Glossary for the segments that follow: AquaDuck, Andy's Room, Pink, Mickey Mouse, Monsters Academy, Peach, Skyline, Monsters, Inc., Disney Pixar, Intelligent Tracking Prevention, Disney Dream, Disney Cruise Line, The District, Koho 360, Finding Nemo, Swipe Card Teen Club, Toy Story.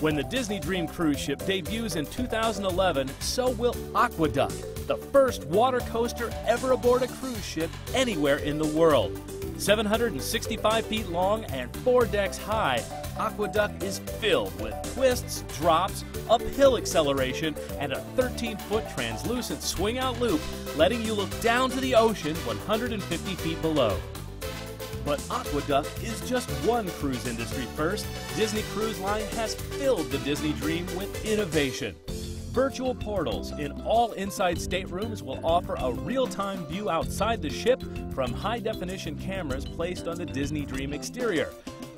When the Disney Dream cruise ship debuts in 2011, so will AquaDuck, the first water coaster ever aboard a cruise ship anywhere in the world. 765 feet long and 4 decks high, AquaDuck is filled with twists, drops, uphill acceleration, and a 13-foot translucent swing-out loop, letting you look down to the ocean 150 feet below. But AquaDuck is just one cruise industry first. Disney Cruise Line has filled the Disney Dream with innovation. Virtual portals in all inside staterooms will offer a real-time view outside the ship from high-definition cameras placed on the Disney Dream exterior.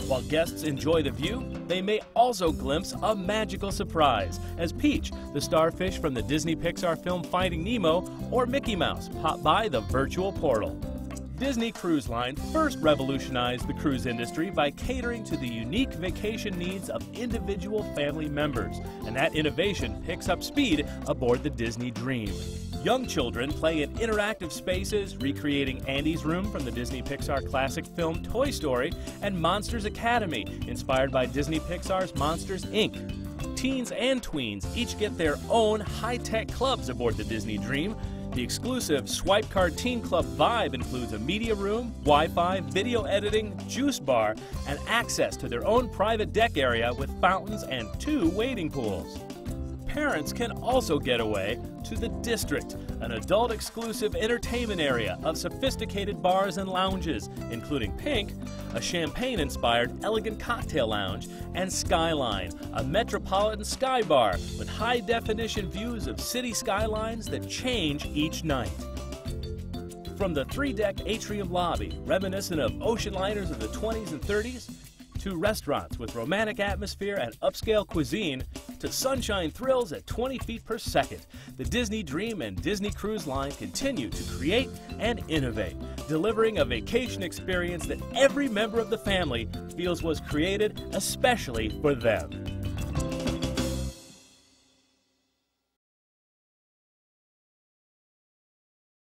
While guests enjoy the view, they may also glimpse a magical surprise as Peach, the starfish from the Disney Pixar film Finding Nemo, or Mickey Mouse pop by the virtual portal. Disney Cruise Line first revolutionized the cruise industry by catering to the unique vacation needs of individual family members, and that innovation picks up speed aboard the Disney Dream. Young children play in interactive spaces, recreating Andy's Room from the Disney Pixar classic film Toy Story and Monsters Academy, inspired by Disney Pixar's Monsters, Inc. Teens and tweens each get their own high-tech clubs aboard the Disney Dream. The exclusive Swipe Card Teen Club vibe includes a media room, Wi-Fi, video editing, juice bar, and access to their own private deck area with fountains and 2 wading pools. Parents can also get away to The District, an adult-exclusive entertainment area of sophisticated bars and lounges, including Pink, a champagne-inspired elegant cocktail lounge, and Skyline, a metropolitan sky bar with high-definition views of city skylines that change each night. From the 3-deck atrium lobby, reminiscent of ocean liners of the 20s and 30s, to restaurants with romantic atmosphere and upscale cuisine, to sunshine thrills at 20 feet per second, the Disney Dream and Disney Cruise Line continue to create and innovate, delivering a vacation experience that every member of the family feels was created especially for them.